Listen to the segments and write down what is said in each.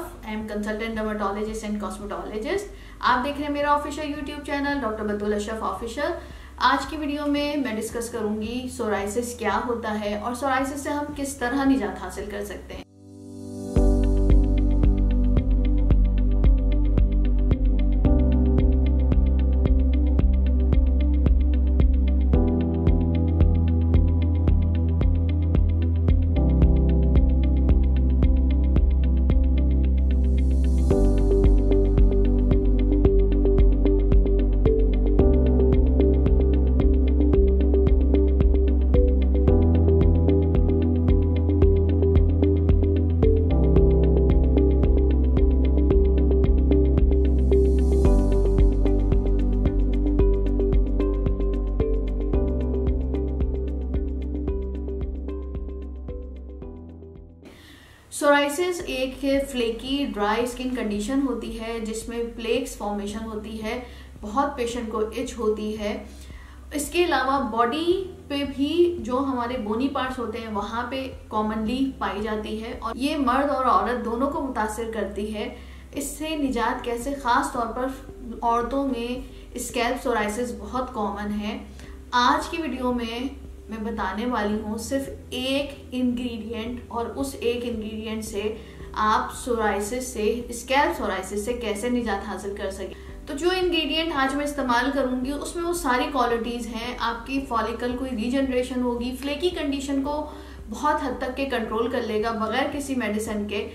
Ashraf. I am consultant dermatologist and cosmetologist. आप देख रहे हैं मेरा official YouTube channel doctor Batool Ashraf official. आज की वीडियो में मैं डिस्कस करूंगी सोराइसिस क्या होता है और सोराइसिस से हम किस तरह निजात हासिल कर सकते हैं. सोराइसिस एक फ्लेकी ड्राई स्किन कंडीशन होती है जिसमें प्लेक्स फॉर्मेशन होती है, बहुत पेशेंट को इच होती है. इसके अलावा बॉडी पे भी जो हमारे बोनी पार्ट्स होते हैं वहाँ पे कॉमनली पाई जाती है और ये मर्द और औरत दोनों को मुतासिर करती है. इससे निजात कैसे, ख़ास तौर पर औरतों में स्कैल्प सोराइसिस बहुत कॉमन है. आज की वीडियो में मैं बताने वाली हूँ सिर्फ एक इंग्रेडिएंट और उस एक इंग्रेडिएंट से आप सोराइसिस से, स्कैल्प सोराइसिस से कैसे निजात हासिल कर सकें. तो जो इंग्रेडिएंट आज मैं इस्तेमाल करूँगी उसमें वो सारी क्वालिटीज़ हैं. आपकी फॉलिकल कोई रीजनरेशन होगी, फ्लेकी कंडीशन को बहुत हद तक के कंट्रोल कर लेगा बगैर किसी मेडिसिन के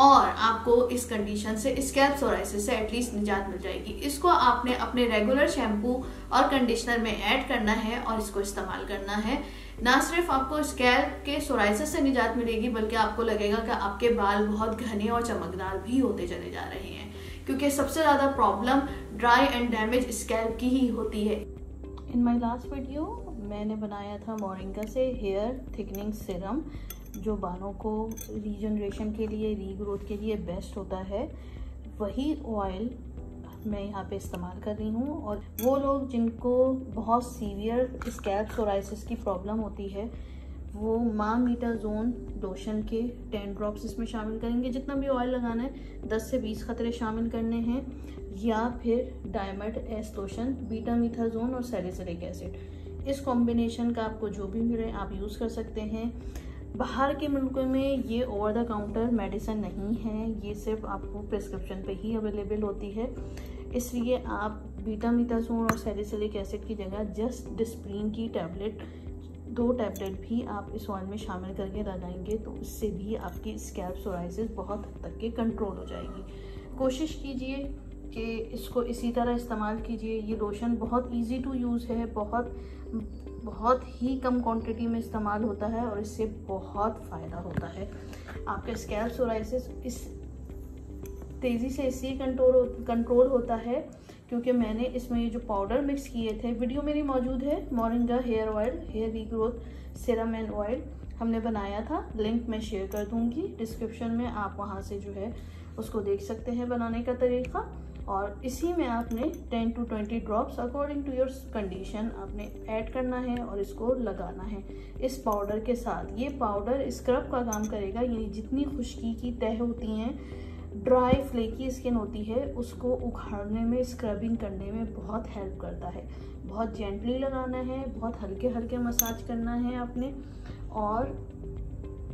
और आपको इस कंडीशन से, स्कैल्प सोराइसिस से एटलीस्ट निजात मिल जाएगी. इसको आपने अपने रेगुलर शैम्पू और कंडीशनर में ऐड करना है और इसको इस्तेमाल करना है. ना सिर्फ आपको स्कैल्प के सोराइसिस से निजात मिलेगी बल्कि आपको लगेगा कि आपके बाल बहुत घने और चमकदार भी होते चले जा रहे हैं, क्योंकि सबसे ज़्यादा problem dry and damage scalp की ही होती है. इन माई लास्ट वीडियो मैंने बनाया था मोरिंगा से हेयर थिकनिंग सिरम जो बालों को रीजनरेशन के लिए, रीग्रोथ के लिए बेस्ट होता है. वही ऑयल मैं यहाँ पे इस्तेमाल कर रही हूँ और वो लोग जिनको बहुत सीवियर स्कैल्प सोराइसिस की प्रॉब्लम होती है वो मोरिंगाज़ोन लोशन के 10 ड्रॉप्स इसमें शामिल करेंगे. जितना भी ऑयल लगाना है 10 से 20 खतरे शामिल करने हैं, या फिर डायमंड एस लोशन, बीटामिथाज़ोन और सैलिसिलिक एसिड, इस कॉम्बिनेशन का आपको जो भी मिले आप यूज़ कर सकते हैं. बाहर के मुल्कों में ये ओवर द काउंटर मेडिसिन नहीं है, ये सिर्फ आपको प्रिस्क्रिप्शन पे ही अवेलेबल होती है. इसलिए आप बीटामिथाज़ोन और सैलिसिलिक एसिड की जगह जस्ट डिस्प्रीन की टैबलेट, 2 टैबलेट भी आप इस ऑयल में शामिल करके लगाएंगे तो इससे भी आपकी स्कैल्प सोराइसिस बहुत हद तक के कंट्रोल हो जाएगी. कोशिश कीजिए कि इसको इसी तरह इस्तेमाल कीजिए. ये लोशन बहुत ईजी टू यूज़ है, बहुत ही कम क्वांटिटी में इस्तेमाल होता है और इससे बहुत फ़ायदा होता है. आपका स्कैल्प सोराइसिस इस तेज़ी से इसलिए कंट्रोल होता है क्योंकि मैंने इसमें ये जो पाउडर मिक्स किए थे, वीडियो मेरी मौजूद है, moringa hair oil, hair regrowth serum and oil हमने बनाया था. लिंक मैं शेयर कर दूंगी डिस्क्रिप्शन में, आप वहाँ से जो है उसको देख सकते हैं बनाने का तरीका. और इसी में आपने 10 to 20 drops according to your condition आपने ऐड करना है और इसको लगाना है इस पाउडर के साथ. ये पाउडर स्क्रब का काम करेगा, यानी जितनी खुश्की की तह होती हैं, ड्राई फ्लेकी स्किन होती है, उसको उखाड़ने में, स्क्रबिंग करने में बहुत हेल्प करता है. बहुत जेंटली लगाना है, बहुत हल्के हल्के मसाज करना है आपने और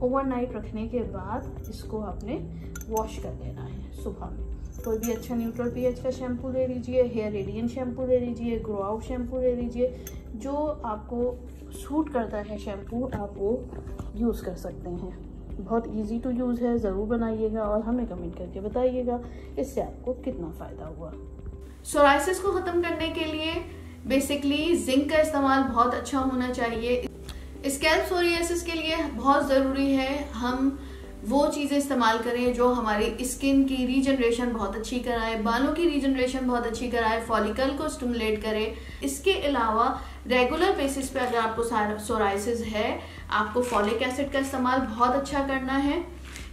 ओवरनाइट रखने के बाद इसको आपने वॉश कर देना है. सुबह में कोई भी अच्छा न्यूट्रल पीएच का शैम्पू ले लीजिए, हेयर रेडियन शैम्पू ले लीजिए, ग्रो आउट शैम्पू ले लीजिए, जो आपको सूट करता है शैम्पू आप वो यूज़ कर सकते हैं. बहुत इजी टू यूज़ है, ज़रूर बनाइएगा और हमें कमेंट करके बताइएगा इससे आपको कितना फ़ायदा हुआ. सोराइसिस को ख़त्म करने के लिए बेसिकली जिंक का इस्तेमाल बहुत अच्छा होना चाहिए. स्कैल्प सोराइसिस के लिए बहुत ज़रूरी है हम वो चीज़ें इस्तेमाल करें जो हमारी स्किन की रीजनरेशन बहुत अच्छी कराए, बालों की रीजनरेशन बहुत अच्छी कराए, फॉलिकल को स्टिमुलेट करे. इसके अलावा रेगुलर बेसिस पे अगर आपको सोराइसिस है आपको फॉलिक एसिड का इस्तेमाल बहुत अच्छा करना है.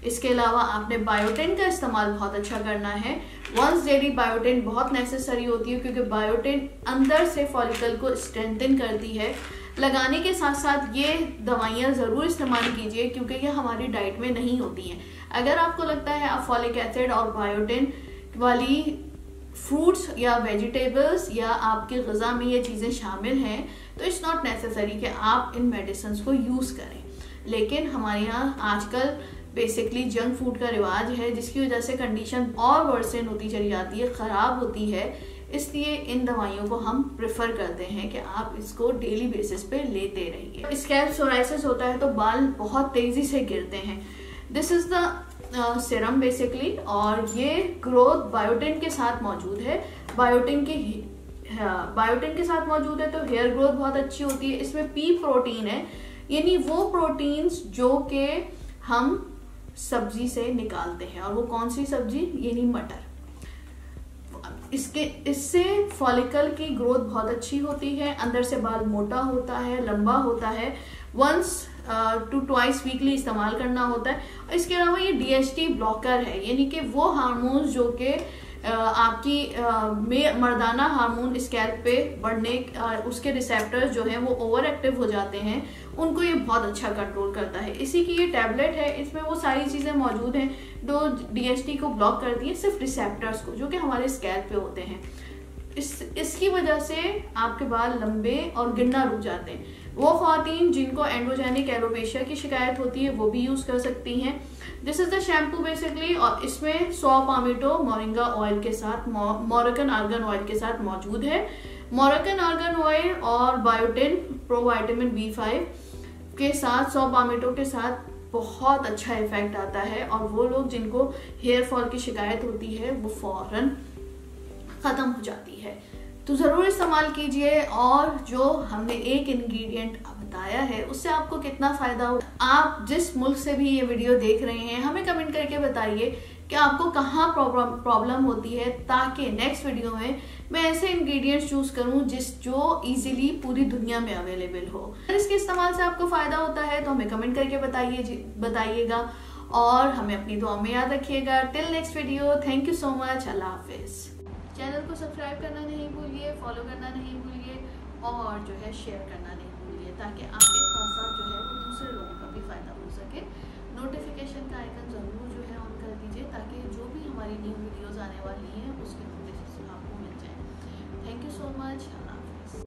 इसके अलावा आपने बायोटिन का इस्तेमाल बहुत अच्छा करना है. वंस डेली बायोटिन बहुत नेसेसरी होती है क्योंकि बायोटिन अंदर से फॉलिकल को स्ट्रेंथन करती है. लगाने के साथ साथ ये दवाइयाँ ज़रूर इस्तेमाल कीजिए क्योंकि ये हमारी डाइट में नहीं होती हैं. अगर आपको लगता है आप फॉलिक एसिड और बायोटिन वाली फ्रूट्स या वेजिटेबल्स या आपकी ग़िज़ा में ये चीज़ें शामिल हैं तो इट्स नॉट नेसेसरी कि आप इन मेडिसिन्स को यूज़ करें। लेकिन हमारे यहाँ आजकल बेसिकली जंक फूड का रिवाज है जिसकी वजह से कंडीशन और वर्सन होती चली जाती है, ख़राब होती है, इसलिए इन दवाइयों को हम प्रेफर करते हैं कि आप इसको डेली बेसिस पे लेते रहिए। स्कैल्प सोराइसिस होता है तो बाल बहुत तेज़ी से गिरते हैं। This is the serum basically, और ये ग्रोथ बायोटिन के साथ मौजूद है। बायोटिन के साथ मौजूद है तो हेयर ग्रोथ बहुत अच्छी होती है। इसमें पी प्रोटीन है, यानी वो प्रोटीन्स जो कि हम सब्जी से निकालते हैं, और वो कौन सी सब्जी, यानी मटर। इससे फॉलिकल की ग्रोथ बहुत अच्छी होती है, अंदर से बाल मोटा होता है, लंबा होता है। वंस टू ट्वाइस वीकली इस्तेमाल करना होता है। इसके अलावा ये DHT ब्लॉकर है, यानी कि वो हार्मोन्स जो कि आपकी मर्दाना हार्मोन स्कैल्प पे बढ़ने उसके रिसेप्टर्स जो हैं वो ओवर एक्टिव हो जाते हैं, उनको ये बहुत अच्छा कंट्रोल करता है। इसी की ये टैबलेट है, इसमें वो सारी चीज़ें मौजूद हैं जो DHT को ब्लॉक करती हैं, सिर्फ रिसेप्टर्स को जो कि हमारे स्कैल्प पे होते हैं। इसकी वजह से आपके बाल लंबे और गिरना रुक जाते हैं। वो ख़वातीन जिनको एंड्रोजेनिक एलोपेशिया की शिकायत होती है वो भी यूज़ कर सकती हैं। This is the shampoo basically, और इसमें सॉ पामेटो मोरिंगा ऑयल के साथ मॉरकन आर्गन ऑयल के साथ मौजूद है। मॉरकन आर्गन ऑयल और बायोटिन प्रोवाइटामिन B5 के साथ सॉ पामेटो के साथ बहुत अच्छा इफेक्ट आता है, और वो लोग जिनको हेयर फॉल की शिकायत होती है वो फ़ौरन ख़त्म हो जाती है। तो ज़रूर इस्तेमाल कीजिए। और जो हमने एक इंग्रेडिएंट बताया है उससे आपको कितना फ़ायदा हो, आप जिस मुल्क से भी ये वीडियो देख रहे हैं हमें कमेंट करके बताइए कि आपको कहाँ प्रॉब्लम होती है, ताकि नेक्स्ट वीडियो में मैं ऐसे इंग्रेडिएंट्स चूज़ करूँ जो इजीली पूरी दुनिया में अवेलेबल हो। अगर इसके इस्तेमाल से आपको फ़ायदा होता है तो हमें कमेंट करके बताइएगा, और हमें अपनी दुआ में याद रखिएगा। Till next video, thank you so much, अल्लाह हाफिज़। चैनल को सब्सक्राइब करना नहीं भूलिए, फॉलो करना नहीं भूलिए, और जो है शेयर करना नहीं भूलिए, ताकि आपके पास जो है वो दूसरे लोगों का भी फ़ायदा हो सके। नोटिफिकेशन का आइकन ज़रूर जो है ऑन कर दीजिए, ताकि जो भी हमारी न्यू वीडियोज़ आने वाली हैं उसके नोटिफिकेशन आपको मिल जाए। Thank you so much.